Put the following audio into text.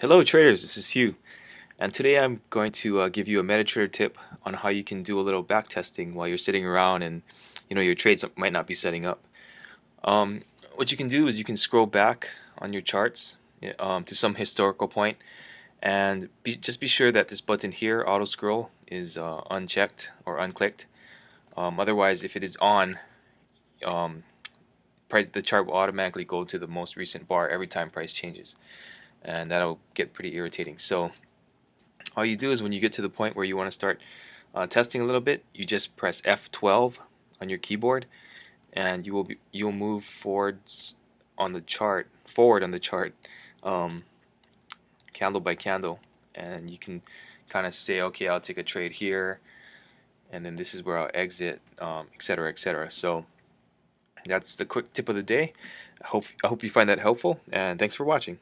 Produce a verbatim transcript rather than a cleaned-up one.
Hello traders, this is Hugh, and today I'm going to uh, give you a MetaTrader tip on how you can do a little back testing while you're sitting around and you know your trades might not be setting up. Um, what you can do is you can scroll back on your charts um, to some historical point, and be, just be sure that this button here, auto scroll, is uh, unchecked or unclicked. Um, otherwise, if it is on, um, price, the chart will automatically go to the most recent bar every time price changes, and that'll get pretty irritating. So all you do is when you get to the point where you want to start uh, testing a little bit, you just press F twelve on your keyboard, and you will be, you'll move forwards on the chart, forward on the chart, um, candle by candle, and you can kind of say, okay, I'll take a trade here, and then this is where I'll exit, um, et cetera, et cetera. So that's the quick tip of the day. I hope I hope you find that helpful, and thanks for watching.